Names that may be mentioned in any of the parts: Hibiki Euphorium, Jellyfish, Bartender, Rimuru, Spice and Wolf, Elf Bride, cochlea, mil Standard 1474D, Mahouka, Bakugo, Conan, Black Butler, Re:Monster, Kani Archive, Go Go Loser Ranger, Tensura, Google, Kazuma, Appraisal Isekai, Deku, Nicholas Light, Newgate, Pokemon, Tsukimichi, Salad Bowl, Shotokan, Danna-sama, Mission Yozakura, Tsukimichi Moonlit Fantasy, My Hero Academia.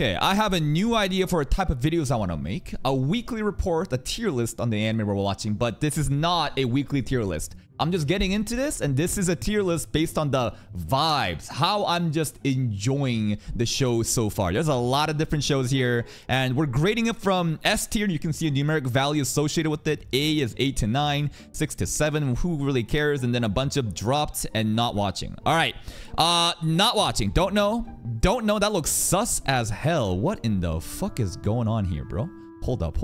Okay, I have a new idea for a type of videos I want to make. A weekly report, a tier list on the anime we're watching, but this is not a weekly tier list. I'm just getting into this, and this is a tier list based on the vibes, how I'm just enjoying the show so far. There's a lot of different shows here, and we're grading it from S tier. You can see a numeric value associated with it. A is 8 to 9, 6 to 7, who really cares? And then a bunch of dropped and not watching. All right, not watching, don't know, that looks sus as hell. What in the fuck is going on here, bro? Hold up.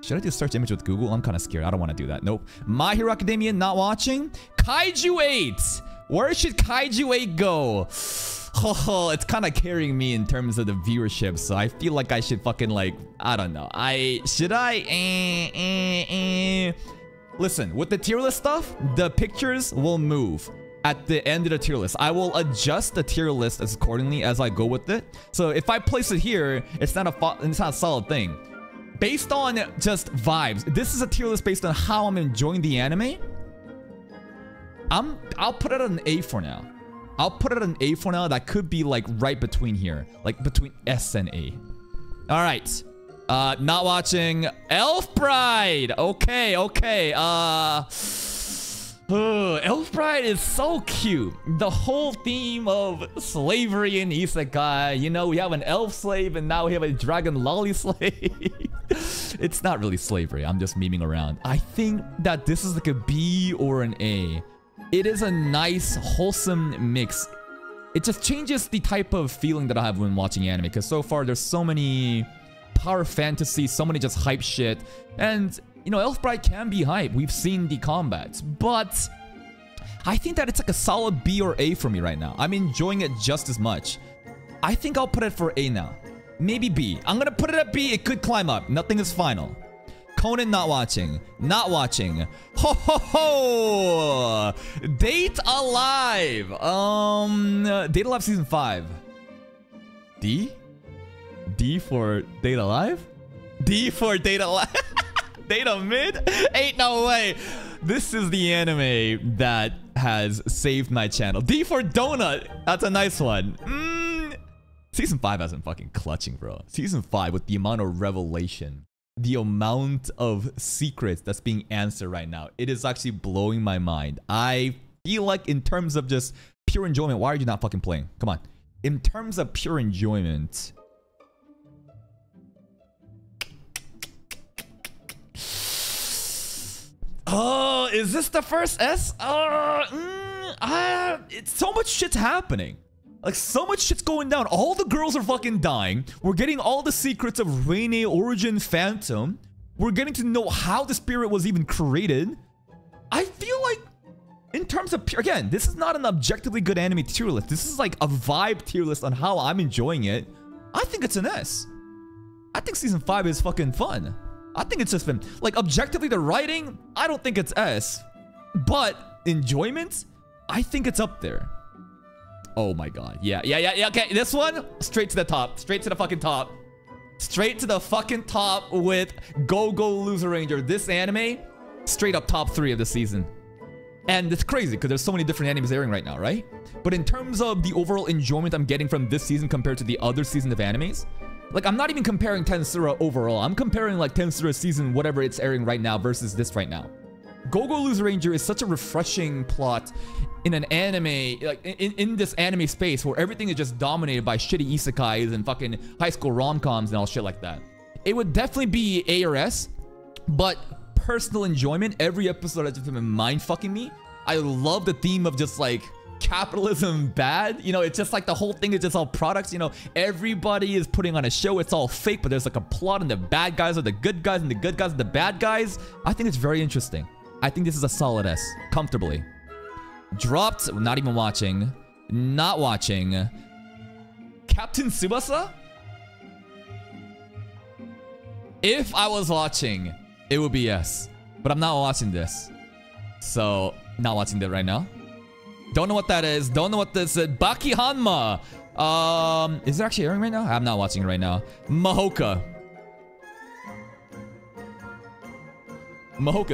Should I do search image with Google? I'm kind of scared. I don't want to do that. Nope. My Hero Academia, not watching. Kaiju 8. Where should Kaiju 8 go? Oh, it's kind of carrying me in terms of the viewership, so I feel like I should fucking, like, I don't know. Listen, with the tier list stuff, the pictures will move. At the end of the tier list, I will adjust the tier list as accordingly as I go with it. So if I place it here, it's not a solid thing. Based on just vibes, this is a tier list based on how I'm enjoying the anime. I'll put it an A for now. That could be like right between here, like between S and A. All right, not watching. Elf Bride. Okay. Elf Bride is so cute. The whole theme of slavery in Isekai. You know, we have an elf slave and now we have a dragon lolly slave. It's not really slavery. I'm just memeing around. I think that this is like a B or an A. It is a nice, wholesome mix. It just changes the type of feeling that I have when watching anime. Because so far, there's so many power fantasy, so many just hype shit. And you know, Elf Bride can be hype. We've seen the combats, but I think that it's like a solid B or A for me right now. I'm enjoying it just as much. I think I'll put it for A now. Maybe B. I'm gonna put it at B. It could climb up. Nothing is final. Conan, not watching. Ho! Date A Live. Date A Live season 5. D? D for Date A Live? D for Date A Live. Data mid? Ain't no way. This is the anime that has saved my channel. D for Donut. That's a nice one. Season 5 hasn't fucking clutching, bro. Season 5 with the amount of revelation, the amount of secrets that's being answered right now. It is actually blowing my mind. I feel like in terms of just pure enjoyment, why are you not fucking playing? Come on. In terms of pure enjoyment, oh, is this the first S? It's so much shit's happening. Like, so much shit's going down. All the girls are fucking dying. We're getting all the secrets of Reine, Origin, Phantom. We're getting to know how the spirit was even created. I feel like, in terms of, again, this is not an objectively good anime tier list. This is like a vibe tier list on how I'm enjoying it. I think it's an S. I think season 5 is fucking fun. I think it's just been, like, objectively the writing, I don't think it's S, but enjoyment, I think it's up there. Oh my god. Yeah. Okay, this one, straight to the top. Straight to the fucking top with Go Go Loser Ranger. This anime, straight up top 3 of the season. And it's crazy because there's so many different animes airing right now, right? But in terms of the overall enjoyment I'm getting from this season compared to the other season of animes, like, I'm not even comparing Tensura overall. I'm comparing, like, Tensura season, whatever it's airing right now, versus this right now. Go Go Loser Ranger is such a refreshing plot in an anime, like, in this anime space where everything is just dominated by shitty isekais and fucking high school rom-coms and all shit like that. It would definitely be A or S, but personal enjoyment, every episode has just been mind-fucking me. I love the theme of just, like, capitalism bad, you know. It's just like the whole thing is just all products, you know. Everybody is putting on a show, it's all fake, but there's like a plot and the bad guys are the good guys and the good guys are the bad guys. I think it's very interesting. I think this is a solid S, comfortably. Dropped, not even watching. Captain Tsubasa? If I was watching, it would be S, but I'm not watching this, so not watching that right now. Don't know what that is. Don't know what this is. Baki Hanma. Is it actually airing right now? I'm not watching it right now. Mahouka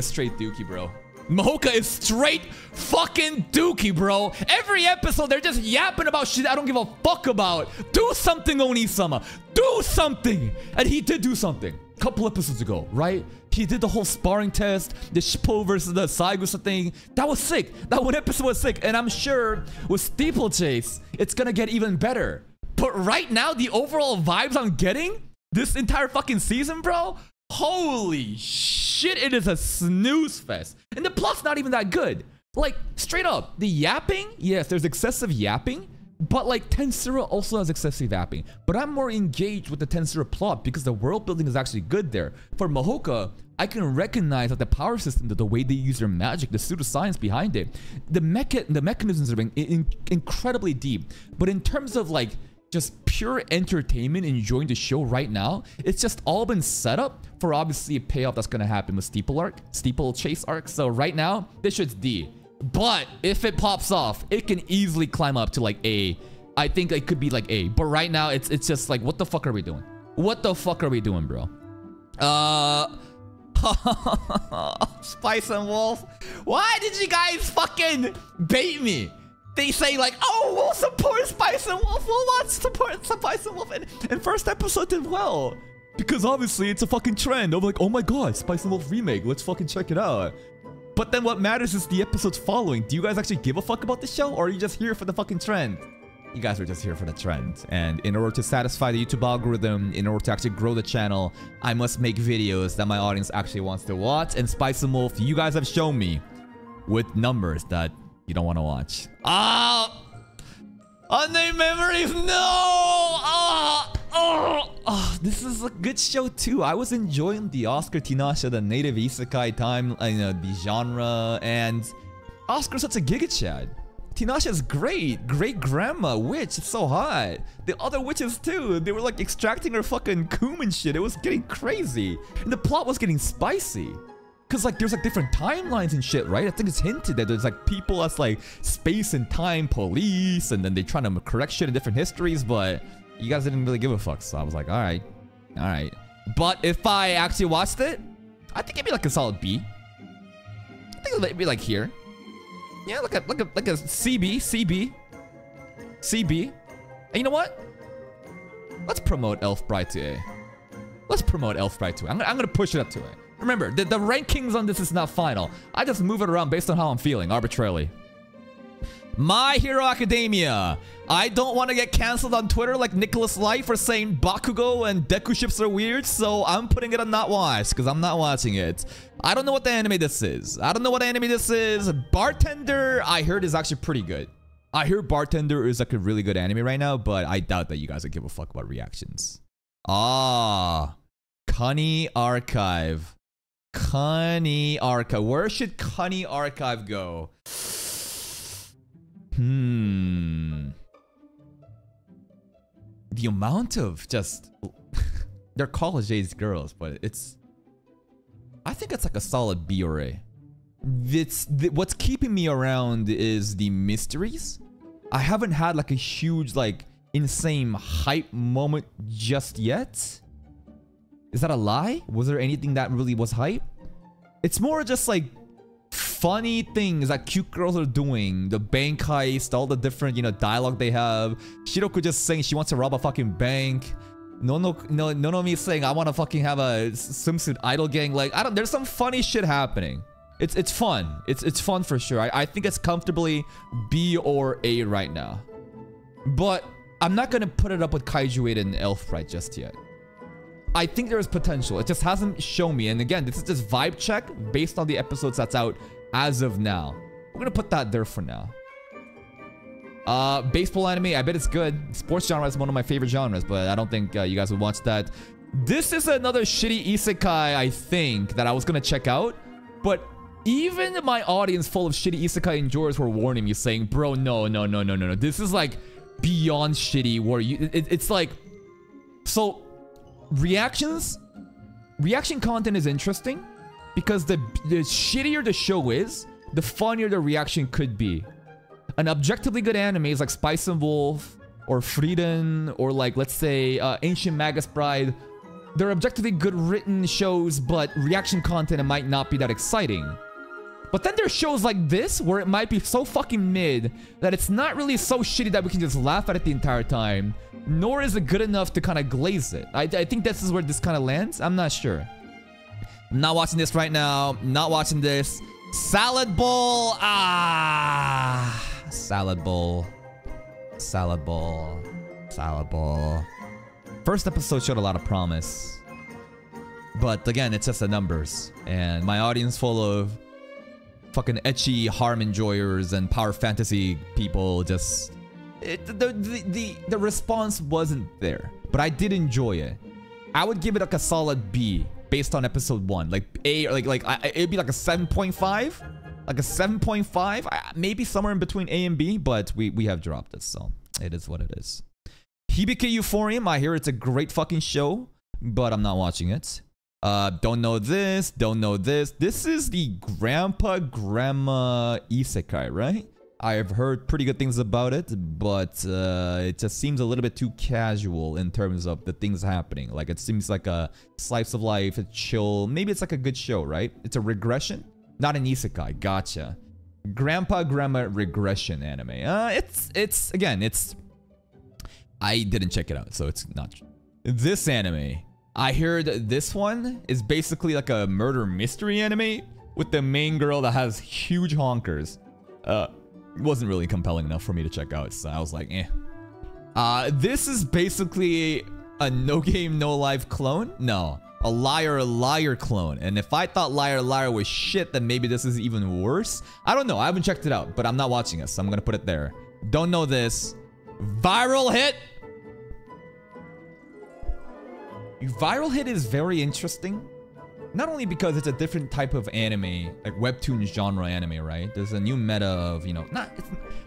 straight dookie, bro. Mahouka is straight fucking dookie, bro. Every episode, they're just yapping about shit I don't give a fuck about. Do something, Oni-sama. Do something. And he did do something a couple episodes ago, right? He did the whole sparring test, the Shippo versus the Saigusa thing. That was sick. That one episode was sick. And I'm sure with Steeplechase, it's gonna get even better. But right now, the overall vibes I'm getting this entire fucking season, bro, holy shit, it is a snooze fest. And the plot's not even that good. Like, straight up, the yapping, yes, there's excessive yapping, but like Tensura also has excessive yapping. But I'm more engaged with the Tensura plot because the world building is actually good there. For Mahouka, I can recognize that the power system, that the way they use their magic, the pseudoscience behind it, the mechanisms are being incredibly deep. But in terms of like just pure entertainment, enjoying the show right now, it's just all been set up for obviously a payoff that's gonna happen with Steeplechase arc. So right now, this shit's D. But if it pops off, it can easily climb up to like A. I think it could be like A. But right now, it's just like, what the fuck are we doing? What the fuck are we doing, bro? Spice and Wolf. Why did you guys fucking bait me? They say like, oh, we'll support Spice and Wolf. We'll watch support Spice and Wolf. And first episode did well. Because obviously it's a fucking trend. I'm like, oh my god, Spice and Wolf remake. Let's fucking check it out. But then what matters is the episodes following. Do you guys actually give a fuck about the show? Or are you just here for the fucking trend? You guys are just here for the trend. And in order to satisfy the YouTube algorithm, in order to actually grow the channel, I must make videos that my audience actually wants to watch. And Spice and Wolf, you guys have shown me with numbers that you don't want to watch. Unnamed Memories, no! This is a good show too. I was enjoying the Oscar Tinashe, the native isekai time, the genre, and Oscar's such a giga chat. Tinashe's great. Great grandma witch. It's so hot. The other witches too. They were like extracting her fucking cum and shit. It was getting crazy. And the plot was getting spicy. Cause like there's like different timelines and shit, right? I think it's hinted that there's like people as like space and time police, and then they're trying to correct shit in different histories, but you guys didn't really give a fuck, so I was like, alright. Alright. But if I actually watched it, I think it'd be like a solid B. I think it'd be like here. Yeah, like a CB. And you know what? Let's promote Elf Bride to A. Let's promote Elf Bride to A. I'm gonna push it up to A. Remember, the rankings on this is not final. I just move it around based on how I'm feeling, arbitrarily. My Hero Academia. I don't want to get cancelled on Twitter like Nicholas Light for saying Bakugo and Deku ships are weird, so I'm putting it on not watch, because I'm not watching it. I don't know what the anime this is. Bartender, I heard, is actually pretty good. I hear Bartender is like a really good anime right now, but I doubt that you guys would give a fuck about reactions. Kani Archive. Where should Kani Archive go? The amount of just... They're college-age girls, but it's... I think it's like a solid B or A. What's keeping me around is the mysteries. I haven't had like a huge, like, insane hype moment just yet. Is that a lie? Was there anything that really was hype? It's more just like funny things that cute girls are doing. The bank heist, all the different, you know, dialogue they have. Shiroku just saying she wants to rob a fucking bank. Nonomi saying I want to fucking have a swimsuit idol gang. Like, I don't, there's some funny shit happening. It's fun. It's fun for sure. I think it's comfortably B or A right now. But I'm not going to put it up with Kaiju 8 and Elf Bride just yet. I think there is potential. It just hasn't shown me. And again, this is just vibe check based on the episodes that's out as of now. We're gonna put that there for now. Baseball anime, I bet it's good. Sports genre is one of my favorite genres, but I don't think you guys would watch that. This is another shitty isekai, I think, that I was gonna check out. But even my audience full of shitty isekai enjoyers were warning me, saying, bro, no. This is like beyond shitty, where you... It's like... So... Reaction content is interesting because the shittier the show is, the funnier the reaction could be. An objectively good anime is like Spice and Wolf or Frieren or like, let's say, Ancient Magus Bride. They're objectively good written shows, but reaction content, it might not be that exciting. But then there's shows like this where it might be so fucking mid that it's not really so shitty that we can just laugh at it the entire time, nor is it good enough to kind of glaze it. I think this is where this kind of lands. I'm not sure. Not watching this right now. Not watching this. Salad Bowl. Ah, Salad Bowl. Salad Bowl. Salad Bowl. First episode showed a lot of promise, but again, it's just the numbers and my audience full of fucking ecchi harm enjoyers and power fantasy people. Just the response wasn't there, but I did enjoy it. I would give it like a solid B based on episode 1, like A, or it'd be like a 7.5, like a 7.5, maybe somewhere in between A and B. But we have dropped this, so it is what it is. Hibiki Euphorium, I hear it's a great fucking show, but I'm not watching it. Don't know this, don't know this. This is the grandpa, grandma isekai, right? I have heard pretty good things about it, but it just seems a little bit too casual in terms of the things happening. Like, it seems like a slice of life, a chill. Maybe it's like a good show, right? It's a regression, not an isekai. Gotcha. Grandpa, grandma regression anime. It's again, it's... I didn't check it out, so it's not... This anime, I heard this one is basically like a murder mystery anime with the main girl that has huge honkers. Wasn't really compelling enough for me to check out, so I was like, eh. This is basically a no game, no life clone? No, a liar, liar clone. And if I thought liar, liar was shit, then maybe this is even worse. I don't know. I haven't checked it out, but I'm not watching it, so I'm gonna put it there. Don't know this. Viral Hit. Viral Hit is very interesting, not only because it's a different type of anime, like webtoon genre anime, right? There's a new meta of, you know,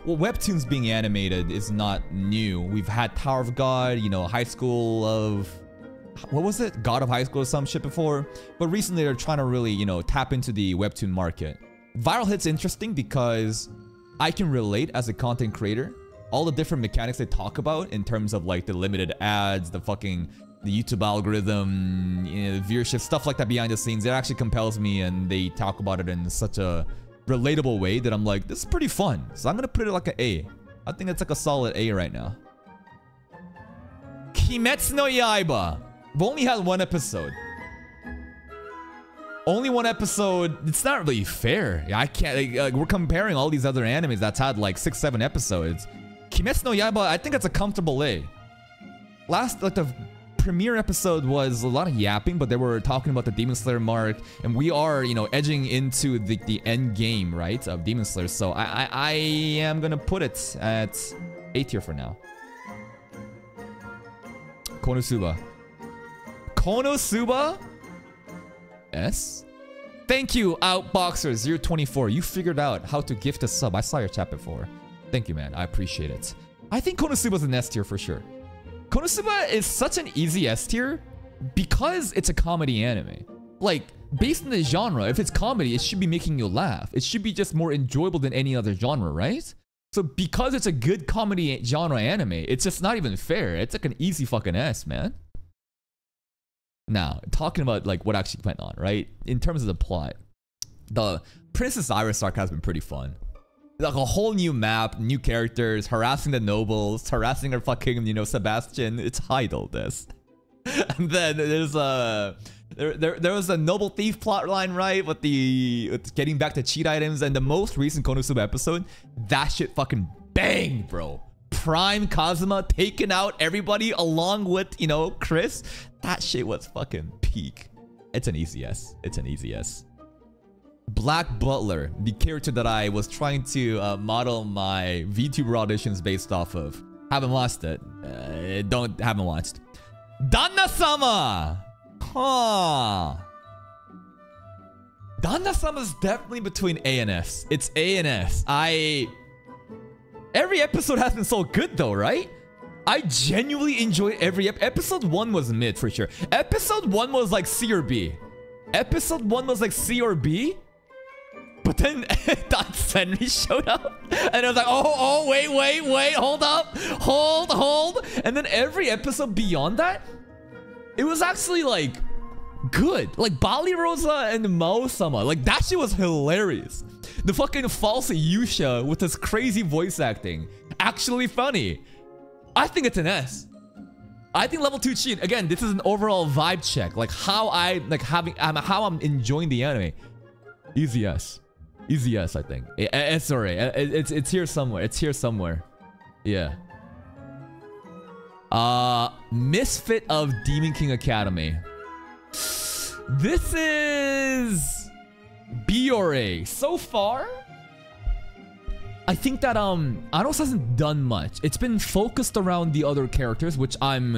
well, webtoons being animated is not new. We've had Tower of God, you know, High School of, what was it? God of High School or some shit before. But recently they're trying to really, you know, tap into the webtoon market. Viral Hit's interesting because I can relate as a content creator. All the different mechanics they talk about in terms of like the limited ads, the fucking... the YouTube algorithm, you know, viewership, stuff like that behind the scenes. It actually compels me, and they talk about it in such a relatable way that I'm like, this is pretty fun. So I'm gonna put it like an A. I think it's like a solid A right now. Kimetsu no Yaiba. I've only had one episode. Only one episode. It's not really fair. I can't. Like, we're comparing all these other animes that's had like 6, 7 episodes. Kimetsu no Yaiba, I think it's a comfortable A. Last, like, the premiere episode was a lot of yapping, but they were talking about the Demon Slayer mark, and we are, you know, edging into the end game, right, of Demon Slayer. So I am gonna put it at A tier for now. Konosuba. Konosuba? Yes. Thank you, Outboxers. You're 24. You figured out how to gift a sub. I saw your chat before. Thank you, man. I appreciate it. I think Konosuba's an S tier for sure. Konosuba is such an easy S tier because it's a comedy anime. Like, based on the genre, if it's comedy, it should be making you laugh. It should be just more enjoyable than any other genre, right? So because it's a good comedy genre anime, it's just not even fair. It's like an easy fucking S, man. Now, talking about like what actually went on, right? In terms of the plot, the Princess Iris arc has been pretty fun. Like a whole new map, new characters, harassing the nobles, harassing her fucking, you know, Sebastian. It's idle, this. And then there's a... There was a noble thief plotline, right? With the... with getting back to cheat items. And the most recent Konosuba episode, that shit fucking bang, bro. Prime Kazuma taking out everybody along with, you know, Chris. That shit was fucking peak. It's an easy S. It's an easy S. Black Butler, the character that I was trying to model my VTuber auditions based off of. Haven't watched it. Haven't watched. Danna-sama! Huh. Danna-sama's definitely between A and S. It's A and S. Every episode has been so good though, right? I genuinely enjoyed every episode. 1 was mid for sure. Episode 1 was like C or B. Episode 1 was like C or B? But then Don Henry showed up, and I was like, oh, wait, hold up, hold. And then every episode beyond that, it was actually like good. Like Bali Rosa and Mao-sama, like that shit was hilarious. The fucking false Yusha with his crazy voice acting. Actually funny. I think it's an S. I think level 2 cheat. Again, this is an overall vibe check. Like how I like having how I'm enjoying the anime. Easy S. Easy S, I think. It's here somewhere. It's here somewhere. Yeah. Misfit of Demon King Academy. This is B or A. So far, I think that Anos hasn't done much. It's been focused around the other characters, which I'm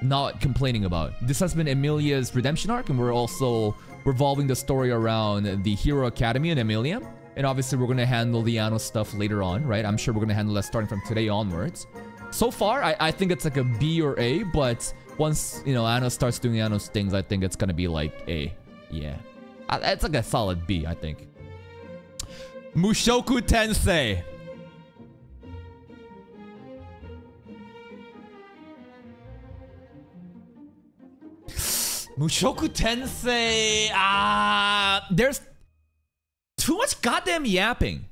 not complaining about. This has been Emilia's redemption arc, and we're also revolving the story around the Hero Academy and Emilia. And obviously, we're gonna handle the Anos stuff later on, right? I'm sure we're gonna handle that starting from today onwards. So far, I think it's like a B or A, but once, you know, Anos starts doing Anos things, I think it's gonna be like A. Yeah. It's like a solid B, I think. Mushoku Tensei. Mushoku Tensei. There's too much goddamn yapping.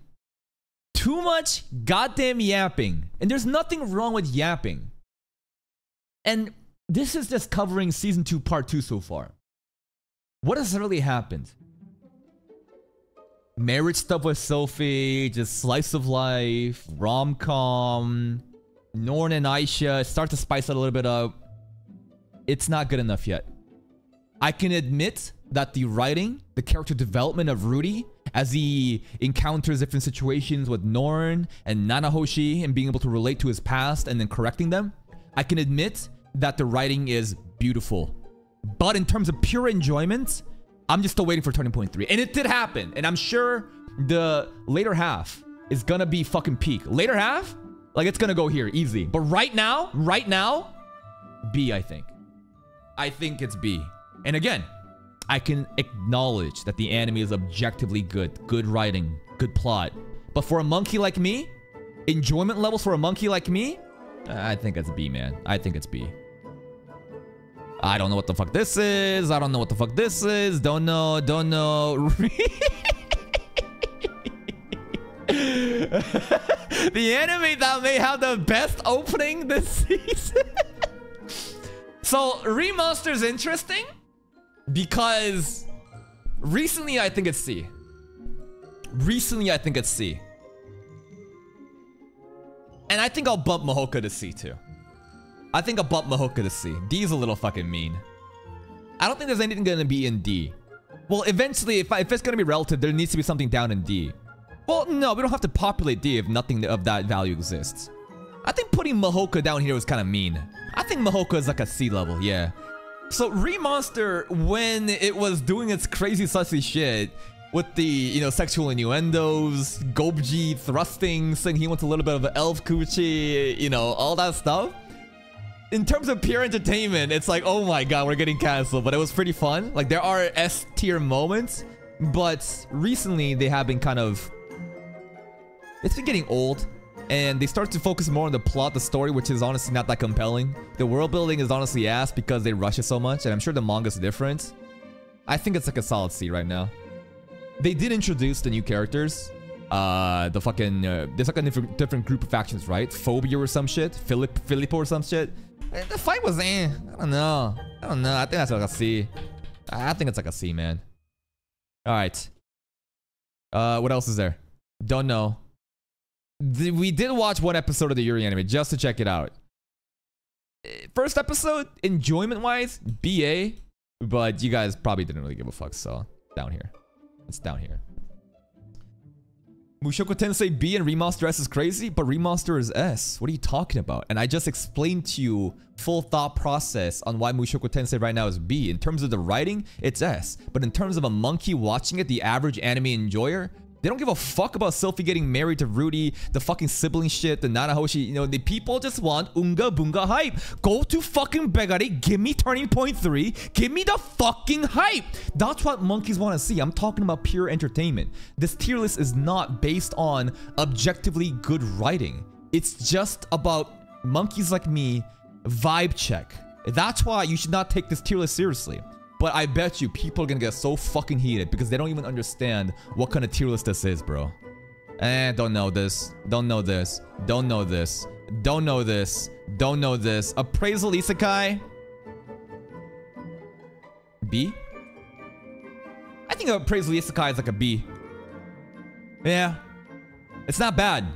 Too much goddamn yapping. And there's nothing wrong with yapping. And this is just covering Season 2, Part 2 so far. What has really happened? Marriage stuff with Sophie, just slice of life, rom-com, Norn and Aisha, start to spice it a little bit up. It's not good enough yet. I can admit that the writing, the character development of Rudy, as he encounters different situations with Norn and Nanahoshi and being able to relate to his past and then correcting them, I can admit that the writing is beautiful. But in terms of pure enjoyment, I'm just still waiting for turning point 3. And it did happen. And I'm sure the later half is gonna be fucking peak. Later half? Like, it's gonna go here, easy. But right now, B, I think. I think it's B. And again, I can acknowledge that the anime is objectively good. Good writing, good plot. But for a monkey like me, enjoyment levels for a monkey like me, I think it's B, man. I think it's B. I don't know what the fuck this is. I don't know what the fuck this is. Don't know. Don't know. The anime that may have the best opening this season. So, Re:Monster's interesting because recently I think it's C. Recently I think it's C. And I think I'll bump Mahouka to C too. I think I'll bump Mahouka to C. D is a little fucking mean. I don't think there's anything gonna be in D. Well, eventually, if it's gonna be relative, there needs to be something down in D. Well, no, we don't have to populate D if nothing of that value exists. I think putting Mahouka down here was kind of mean. I think Mahouka is like a C level, yeah. So Re:Monster, when it was doing its crazy sussy shit with the, you know, sexual innuendos, Gobji thrusting, saying he wants a little bit of an elf coochie, you know, all that stuff. In terms of pure entertainment, it's like, oh my god, we're getting canceled. But it was pretty fun. Like, there are S-tier moments. But recently, they have been kind of... It's been getting old. And they start to focus more on the plot, the story, which is honestly not that compelling. The world building is honestly ass because they rush it so much. And I'm sure the manga's different. I think it's like a solid C right now. They did introduce the new characters. The fucking... there's like a different group of factions, right? Phobia or some shit. Filippo or some shit. The fight was eh. I don't know. I don't know. I think that's like a C. I think it's like a C, man. Alright. What else is there? Don't know. We did watch one episode of the Yuri anime just to check it out. First episode, enjoyment-wise, BA. But you guys probably didn't really give a fuck, so down here. It's down here. Mushoku Tensei B and Re:Monster S is crazy, but Re:Monster is S. What are you talking about? And I just explained to you full thought process on why Mushoku Tensei right now is B. In terms of the writing, it's S. But in terms of a monkey watching it, the average anime enjoyer, they don't give a fuck about Sophie getting married to Rudy, the fucking sibling shit, the Nanahoshi. You know, the people just want Unga Bunga hype. Go to fucking Begari, give me turning point 3, give me the fucking hype. That's what monkeys want to see. I'm talking about pure entertainment. This tier list is not based on objectively good writing. It's just about monkeys like me, vibe check. That's why you should not take this tier list seriously. But I bet you people are gonna get so fucking heated because they don't even understand what kind of tier list this is, bro. Don't know this. Don't know this. Don't know this. Don't know this. Don't know this. Appraisal Isekai? B? I think Appraisal Isekai is like a B. Yeah. It's not bad.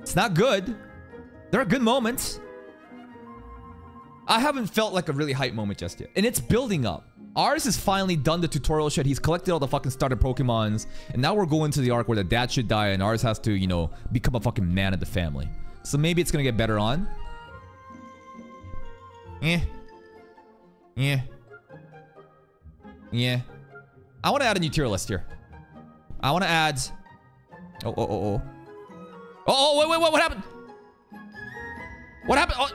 It's not good. There are good moments. I haven't felt like a really hype moment just yet. And it's building up. Ours has finally done the tutorial shit. He's collected all the fucking starter Pokemons. And now we're going to the arc where the dad should die and ours has to, you know, become a fucking man of the family. So maybe it's gonna get better on. Yeah. I wanna add a new tier list here. I wanna add... Oh, wait, what happened? What happened? Oh.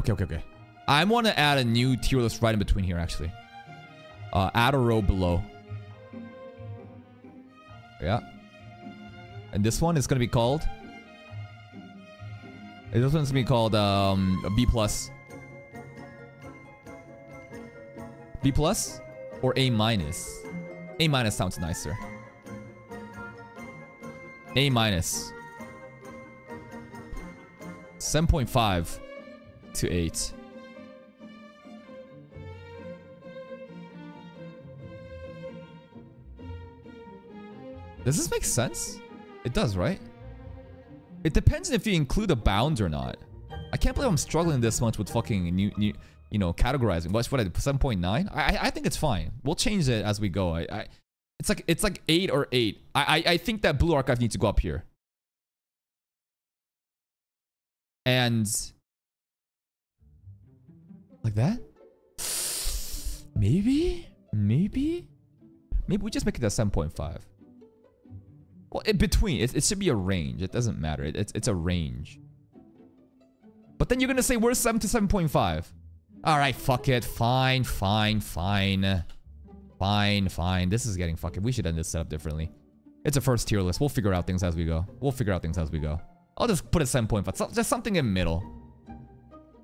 Okay. I want to add a new tier list right in between here, actually. Add a row below. Yeah. And this one is going to be called... This one's going to be called a B+. B+? Or A-? A- sounds nicer. A-. 7.5. to 8. Does this make sense? It does, right? It depends if you include a bound or not. I can't believe I'm struggling this much with fucking new you know, categorizing. What's what I did? 7.9? I think it's fine. We'll change it as we go. It's like 8 or 8. I think that Blue Archive needs to go up here. And like that? Maybe we just make it at 7.5. Well, in between. It should be a range. It doesn't matter. It's a range. But then you're gonna say we're 7 to 7.5. Alright, fuck it. Fine. This is getting fucking... We should end this setup differently. It's a first tier list. We'll figure out things as we go. I'll just put it 7.5. So, just something in the middle.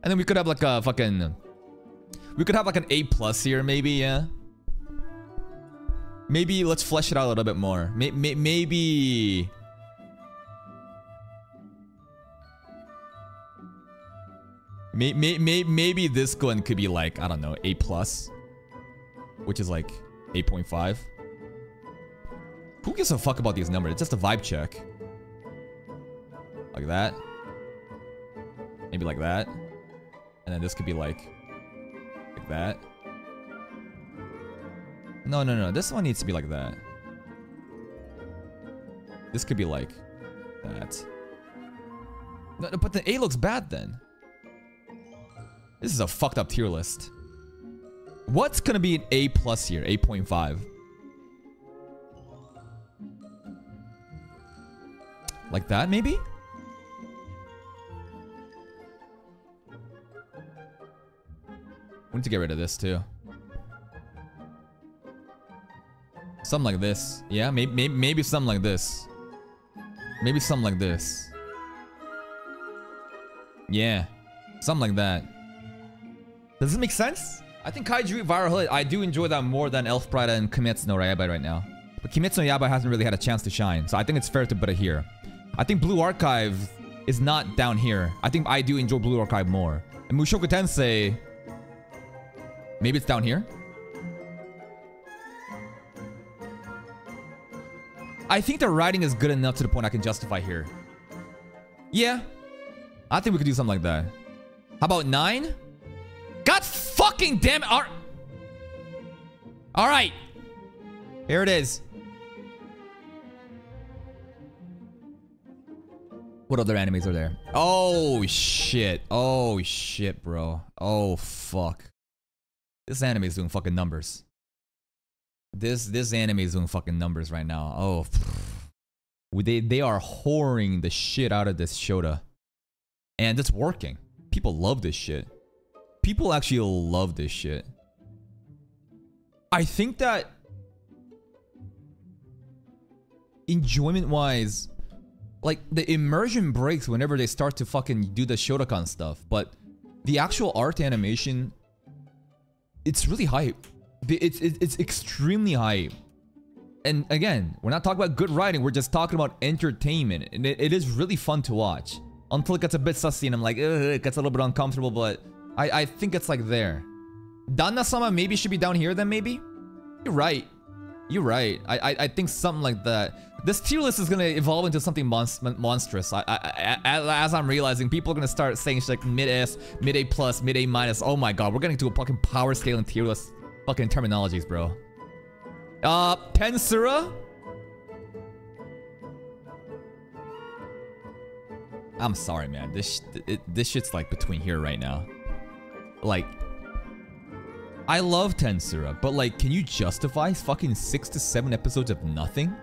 And then we could have like a fucking... We could have like an A+ here, maybe, yeah? Maybe let's flesh it out a little bit more. Maybe... Maybe this one could be like, I don't know, A+. Which is like 8.5. Who gives a fuck about these numbers? It's just a vibe check. Like that. Maybe like that. And then this could be like that. No. This one needs to be like that. This could be like that. No, but the A looks bad then. This is a fucked up tier list. What's gonna be an A+ here? 8.5. Like that maybe? We need to get rid of this too. Something like this. Yeah, maybe something like this. Maybe something like this. Yeah. Something like that. Does this make sense? I think Kaiju 8 Viral Hit, I do enjoy that more than Elf Bride and Kimetsu no Yaiba right now. But Kimetsu no Yaiba hasn't really had a chance to shine, so I think it's fair to put it here. I think Blue Archive is not down here. I think I do enjoy Blue Archive more. And Mushoku Tensei... Maybe it's down here? I think the writing is good enough to the point I can justify here. Yeah. I think we could do something like that. How about 9? God fucking damn it! Alright. Here it is. What other animes are there? Oh, shit. Oh, shit, bro. Oh, fuck. This anime is doing fucking numbers. This anime is doing fucking numbers right now. Oh, they are whoring the shit out of this Shota. And it's working. People love this shit. People actually love this shit. I think that... Enjoyment-wise... Like, the immersion breaks whenever they start to fucking do the Shotokan stuff. But the actual art animation... it's really hype. It's extremely hype. And again, we're not talking about good writing, we're just talking about entertainment. And it is really fun to watch. Until it gets a bit sussy and I'm like, it gets a little bit uncomfortable, but I think it's like there. Danna-sama maybe should be down here then, maybe? You're right. You're right. I think something like that. This tier list is going to evolve into something monstrous. As I'm realizing, people are going to start saying shit like mid-S, mid-A+, mid-A-. Oh my god, we're getting to a fucking power scale and tier list fucking terminologies, bro. Tensura? I'm sorry, man. This shit's like between here right now. Like, I love Tensura, but like, can you justify fucking 6 to 7 episodes of nothing?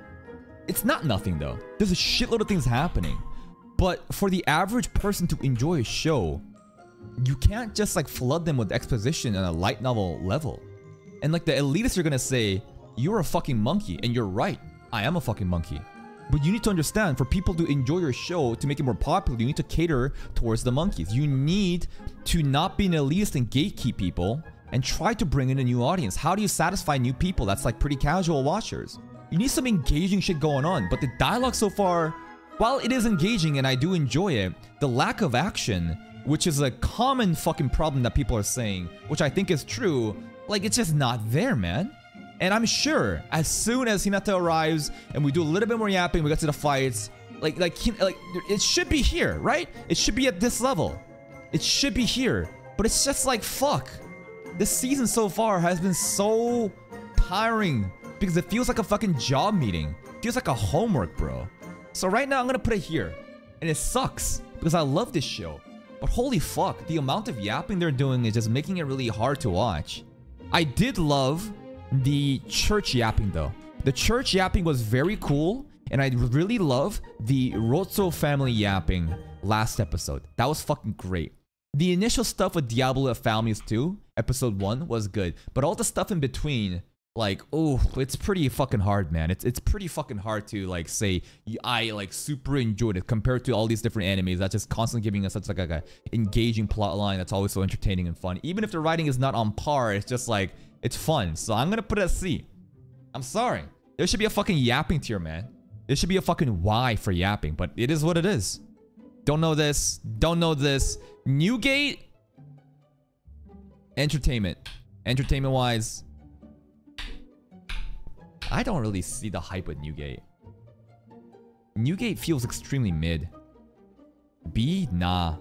It's not nothing though. There's a shitload of things happening. But for the average person to enjoy a show, you can't just like flood them with exposition on a light novel level. And like, the elitists are gonna say, you're a fucking monkey, and you're right. I am a fucking monkey. But you need to understand, for people to enjoy your show, to make it more popular, you need to cater towards the monkeys. You need to not be an elitist and gatekeep people, and try to bring in a new audience. How do you satisfy new people? That's like pretty casual watchers. You need some engaging shit going on, but the dialogue so far, while it is engaging and I do enjoy it, the lack of action, which is a common fucking problem that people are saying, which I think is true, like, it's just not there, man. And I'm sure as soon as Hinata arrives and we do a little bit more yapping, we get to the fights, like it should be here, right? It should be at this level. It should be here, but it's just like, fuck. This season so far has been so tiring because it feels like a fucking job meeting. It feels like a homework, bro. So right now I'm gonna put it here. And it sucks because I love this show. But holy fuck, the amount of yapping they're doing is just making it really hard to watch. I did love the church yapping though. The church yapping was very cool. And I really love the Rotso family yapping last episode. That was fucking great. The initial stuff with Diablo of Families 2, episode 1, was good. But all the stuff in between, like, oh, it's pretty fucking hard, man. It's pretty fucking hard to, like, say, I, like, super enjoyed it compared to all these different animes that's just constantly giving us such, like, an engaging plot line that's always so entertaining and fun. Even if the writing is not on par, it's just, like, it's fun. So I'm gonna put it at C. I'm sorry. There should be a fucking yapping tier, man. There should be a fucking Y for yapping, but it is what it is. Don't know this. Don't know this. Newgate? Entertainment. Entertainment-wise, I don't really see the hype with Newgate. Newgate feels extremely mid. B? Nah.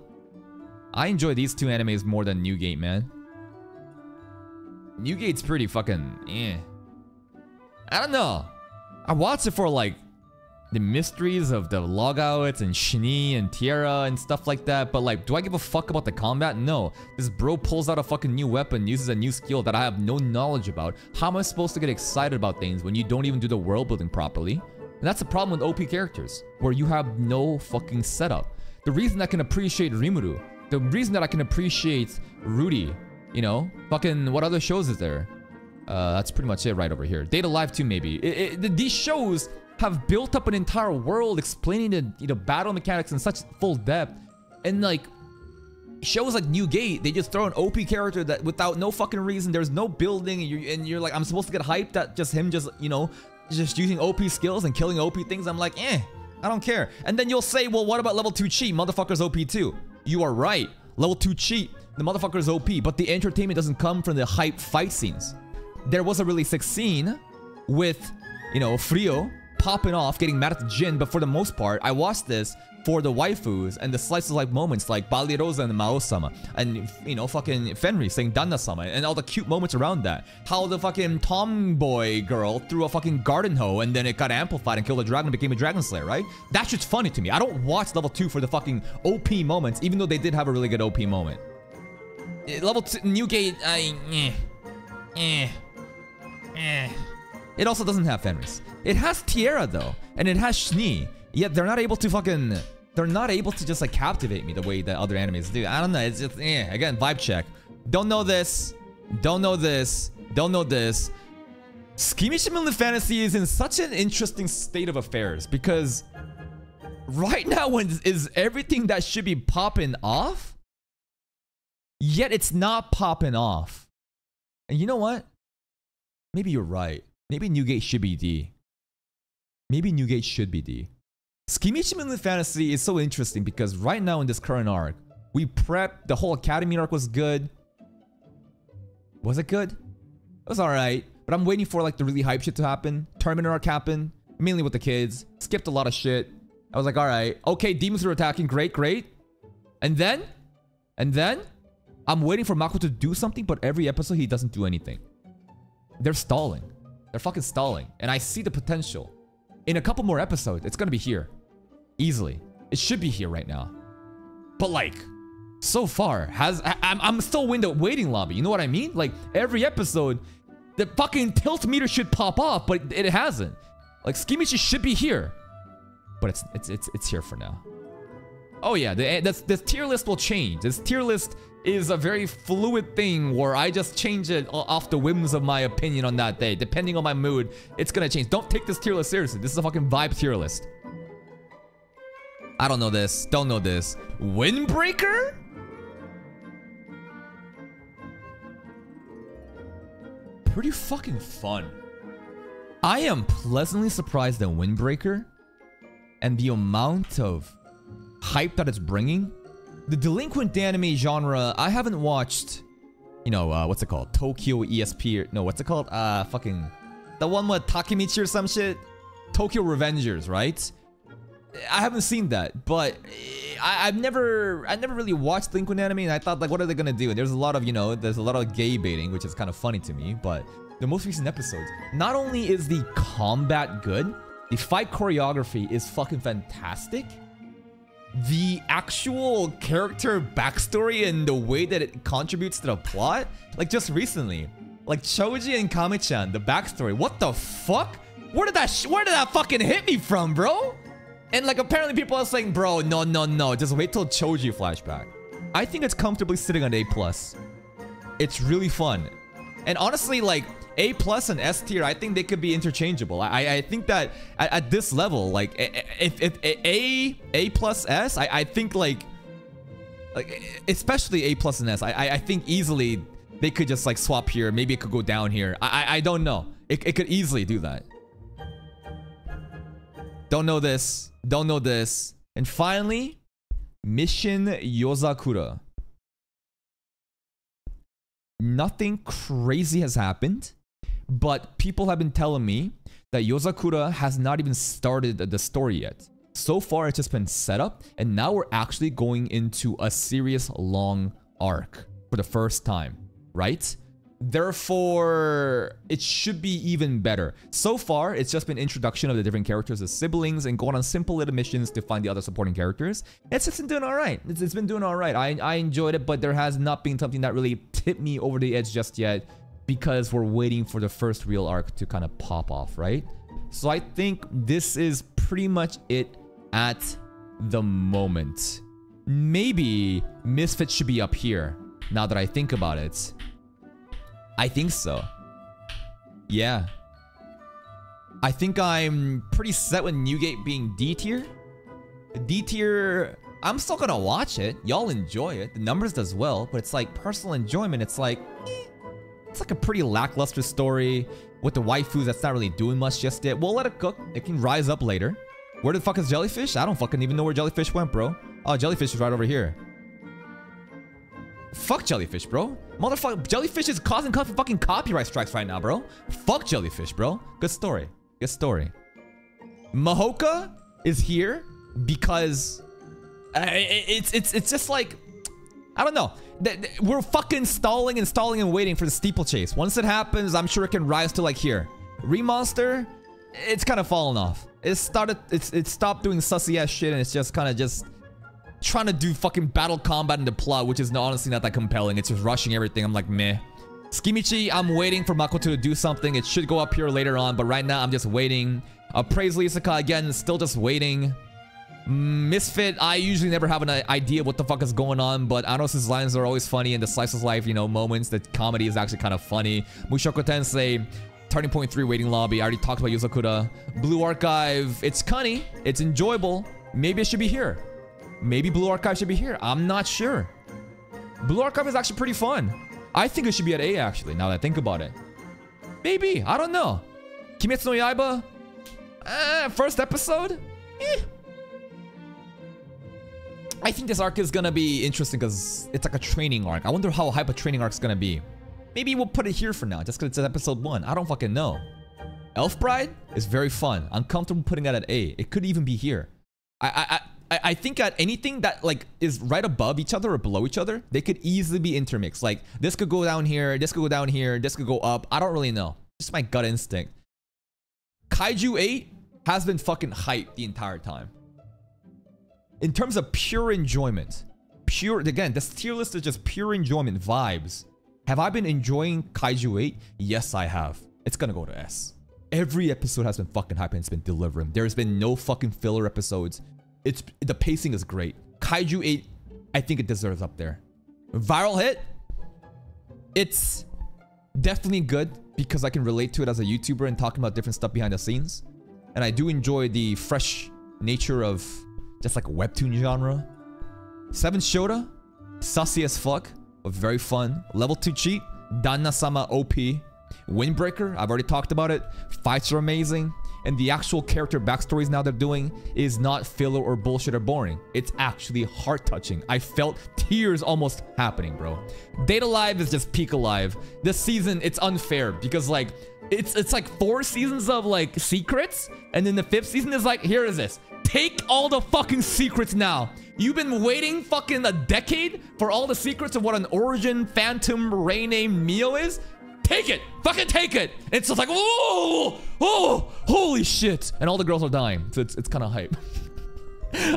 I enjoy these two animes more than Newgate, man. Newgate's pretty fucking eh. I don't know. I watched it for like the mysteries of the logouts and Shinee and Tierra and stuff like that. But like, do I give a fuck about the combat? No. This bro pulls out a fucking new weapon, uses a new skill that I have no knowledge about. How am I supposed to get excited about things when you don't even do the world building properly? And that's the problem with OP characters, where you have no fucking setup. The reason I can appreciate Rimuru, the reason that I can appreciate Rudy, you know, fucking what other shows is there? That's pretty much it right over here. Date A Live 2 maybe. These shows have built up an entire world explaining the, you know, battle mechanics in such full depth, and like shows like Newgate, they just throw an OP character that without no fucking reason, there's no building, and you're like, I'm supposed to get hyped at just him, just, you know, just using OP skills and killing OP things. I'm like, eh, I don't care. And then you'll say, well, what about level 2 cheat? Motherfucker's OP too. You are right. Level 2 cheat. The motherfucker's OP, but the entertainment doesn't come from the hype fight scenes. There was a really sick scene with, you know, Frio popping off, getting mad at the Jin, but for the most part, I watched this for the waifus and the slice of life moments like Balirosa and Mao-sama, and, you know, fucking Fenris saying Danna-sama, and all the cute moments around that. How the fucking tomboy girl threw a fucking garden hoe and then it got amplified and killed a dragon and became a dragon slayer, right? That shit's funny to me. I don't watch level 2 for the fucking OP moments, even though they did have a really good OP moment. Level 2, Newgate, It also doesn't have Fenris. It has Tierra though, and it has Shinee. Yet they're not able to fucking, they're not able to just like captivate me the way that other animes do. I don't know. It's just again, vibe check. Don't know this. Don't know this. Don't know this. Tsukimichi Moonlit Fantasy is in such an interesting state of affairs because right now is everything that should be popping off, yet it's not popping off. And you know what? Maybe you're right. Maybe Newgate should be D. Maybe Newgate should be D. Tsukimichi Moonlit Fantasy is so interesting because right now in this current arc, we prepped, the whole Academy arc was good. Was it good? It was alright, but I'm waiting for like the really hype shit to happen. Tournament arc happened, mainly with the kids. Skipped a lot of shit. I was like, alright, okay, demons are attacking, great, great. And then, I'm waiting for Mako to do something, but every episode he doesn't do anything. They're stalling. They're fucking stalling, and I see the potential. In a couple more episodes, it's gonna be here. Easily. It should be here right now. But like, so far, I'm still in the waiting lobby, you know what I mean? Like, every episode, the fucking tilt meter should pop off, but it hasn't. Like, Tsukimichi should be here. But it's here for now. Oh yeah, this tier list will change. This tier list is a very fluid thing where I just change it off the whims of my opinion on that day. Depending on my mood, it's gonna change. Don't take this tier list seriously. This is a fucking vibe tier list. I don't know this. Don't know this. Windbreaker? Pretty fucking fun. I am pleasantly surprised at Windbreaker and the amount of hype that it's bringing. The delinquent anime genre, I haven't watched, you know, what's it called? Tokyo ESP, or, no, what's it called? Fucking, the one with Takemichi or some shit? Tokyo Revengers, right? I haven't seen that, but I've never really watched delinquent anime, and I thought, like, what are they gonna do? And there's a lot of, you know, there's a lot of gay baiting, which is kind of funny to me, but the most recent episodes, not only is the combat good, the fight choreography is fucking fantastic. The actual character backstory and the way that it contributes to the plot, like just recently, like Choji and Kame-chan, the backstory, what the fuck? Where did that fucking hit me from, bro? And like apparently people are saying, bro, no, just wait till Choji flashback. I think it's comfortably sitting on A+. It's really fun. And honestly, like, A+ and S tier, I think they could be interchangeable. I think that at this level, like, if A plus S, I think like especially A plus and S, I think easily they could just like swap here. Maybe it could go down here. I don't know. It could easily do that. Don't know this. Don't know this. And finally, Mission Yozakura. Nothing crazy has happened, but people have been telling me that Yozakura has not even started the story yet. So far, it's just been set up, and now we're actually going into a serious long arc for the first time, right? Therefore, it should be even better. So far, it's just been introduction of the different characters as siblings and going on simple little missions to find the other supporting characters. It's just been doing all right. It's been doing all right. I enjoyed it, but there has not been something that really tipped me over the edge just yet because we're waiting for the first real arc to kind of pop off, right? So I think this is pretty much it at the moment. Maybe Misfit should be up here now that I think about it. I think so. Yeah. I think I'm pretty set with Newgate being D tier. D tier, I'm still gonna watch it. Y'all enjoy it. The numbers does well, but it's like personal enjoyment. It's like, eh. It's like a pretty lackluster story with the waifus that's not really doing much just yet. We'll let it cook. It can rise up later. Where the fuck is Jellyfish? I don't fucking even know where Jellyfish went, bro. Oh, Jellyfish is right over here. Fuck Jellyfish, bro. Motherfucker, Jellyfish is causing fucking copyright strikes right now, bro. Fuck Jellyfish, bro. Good story. Good story. Mahouka is here because it's just like, I don't know. We're fucking stalling and waiting for the steeplechase. Once it happens, I'm sure it can rise to like here. Re:Monster, it's kind of fallen off. It stopped doing sussy ass shit and it's just kind of just trying to do fucking battle combat in the plot, which is honestly not that compelling. It's just rushing everything. I'm like, meh. Tsukimichi, I'm waiting for Makoto to do something. It should go up here later on, but right now I'm just waiting. Appraisal Isekai again, still just waiting. Misfit, I usually never have an idea what the fuck is going on, but Anos' lines are always funny and the slice of life, you know, moments, the comedy is actually kind of funny. Mushoku Tensei, Turning Point 3 waiting lobby. I already talked about Yozakura. Blue Archive, it's cunny. It's enjoyable. Maybe it should be here. Maybe Blue Archive should be here. I'm not sure. Blue Archive is actually pretty fun. I think it should be at A, actually, now that I think about it. Maybe. I don't know. Kimetsu no Yaiba? First episode? Eh. I think this arc is gonna be interesting because it's like a training arc. I wonder how hype a training arc's gonna be. Maybe we'll put it here for now, just because it's at episode 1. I don't fucking know. Elf Bride is very fun. I'm comfortable putting that at A. It could even be here. I think at anything that like is right above each other or below each other, they could easily be intermixed. Like this could go down here, this could go down here, this could go up. I don't really know. Just my gut instinct. Kaiju 8 has been fucking hyped the entire time. In terms of pure enjoyment, pure, again, this tier list is just pure enjoyment vibes. Have I been enjoying Kaiju 8? Yes, I have. It's gonna go to S. Every episode has been fucking hyped and it's been delivering. There's been no fucking filler episodes. It's, the pacing is great. Kaiju 8, I think it deserves up there. Viral Hit? It's definitely good because I can relate to it as a YouTuber and talking about different stuff behind the scenes. And I do enjoy the fresh nature of just like a webtoon genre. 7 Shota, sussy as fuck, but very fun. Level 2 Cheat, Danna-sama OP. Windbreaker, I've already talked about it. Fights are amazing. And the actual character backstories now they're doing is not filler or bullshit or boring. It's actually heart-touching. I felt tears almost happening, bro. Date A Live is just peak alive. This season, it's unfair because like, it's like 4 seasons of like secrets. And then the 5th season is like, here is this. Take all the fucking secrets now. You've been waiting fucking a decade for all the secrets of what an origin phantom renamed Mio is. Take it! Fucking take it! And it's just like, oh, oh, holy shit! And all the girls are dying, so it's kind of hype.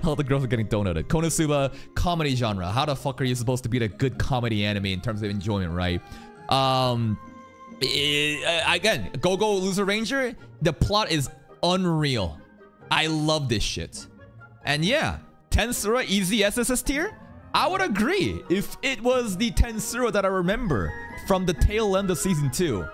All the girls are getting donated. Konosuba, comedy genre. How the fuck are you supposed to beat a good comedy anime in terms of enjoyment, right? Again, Go Go Loser Ranger. The plot is unreal. I love this shit. And yeah, Tensura easy SSS tier. I would agree if it was the Tensura that I remember from the tail end of season 2.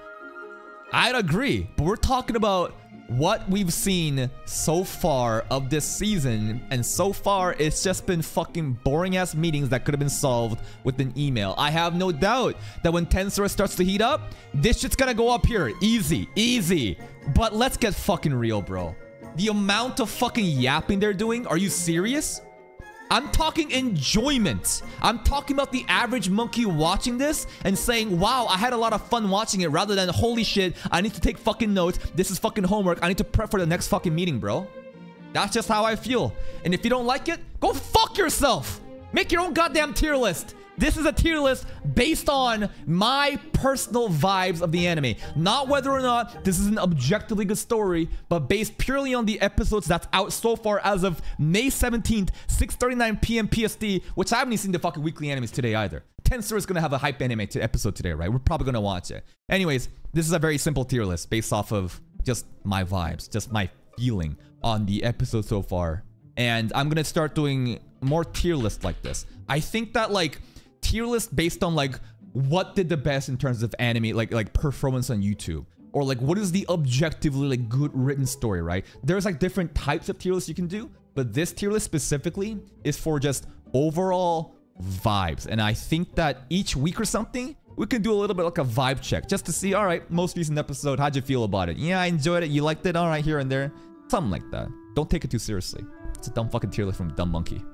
I'd agree, but we're talking about what we've seen so far of this season, and so far it's just been fucking boring ass meetings that could have been solved with an email. I have no doubt that when Tensura starts to heat up, this shit's gonna go up here. Easy, easy. But let's get fucking real, bro. The amount of fucking yapping they're doing, are you serious? I'm talking enjoyment. I'm talking about the average monkey watching this and saying, wow, I had a lot of fun watching it, rather than, holy shit, I need to take fucking notes. This is fucking homework. I need to prep for the next fucking meeting, bro. That's just how I feel. And if you don't like it, go fuck yourself. Make your own goddamn tier list. This is a tier list based on my personal vibes of the anime. Not whether or not this is an objectively good story, but based purely on the episodes that's out so far as of May 17th, 6:39 p.m. PST, which I haven't even seen the fucking weekly animes today either. Tensura is going to have a hype anime episode today, right? We're probably going to watch it. Anyways, this is a very simple tier list based off of just my vibes, just my feeling on the episode so far. And I'm going to start doing more tier lists like this. I think that like tier list based on like what did the best in terms of anime like performance on YouTube, or like what is the objectively like good written story, right? There's like different types of tier lists you can do, but this tier list specifically is for just overall vibes. And I think that each week or something we can do a little bit like a vibe check just to see, all right, most recent episode, how'd you feel about it? Yeah, I enjoyed it. You liked it? All right, here and there, something like that. Don't take it too seriously. It's a dumb fucking tier list from a dumb monkey.